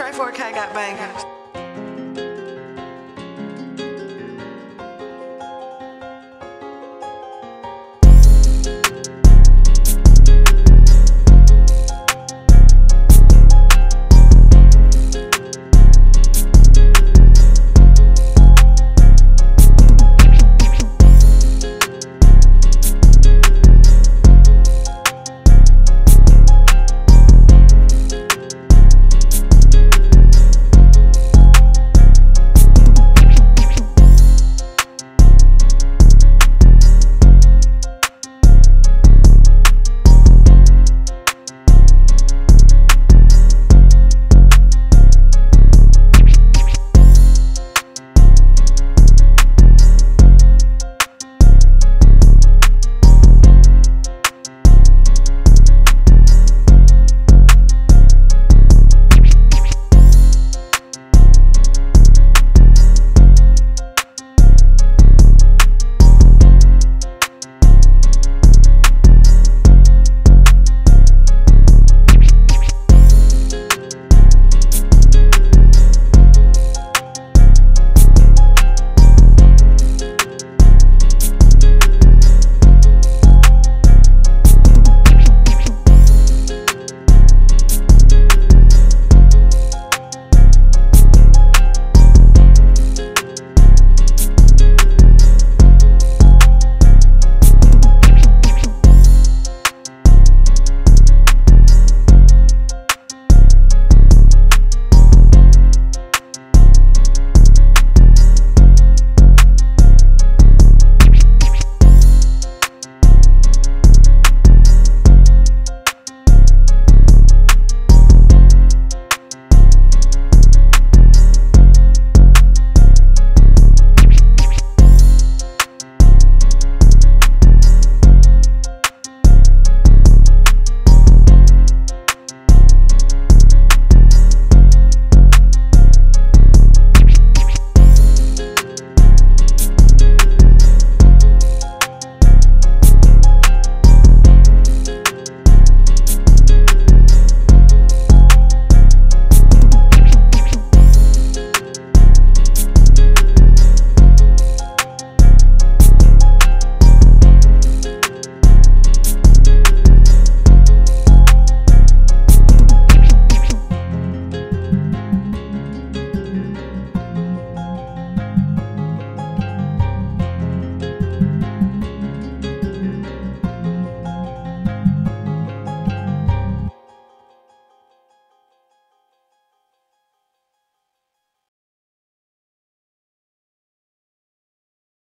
Tray4KGotBangerz.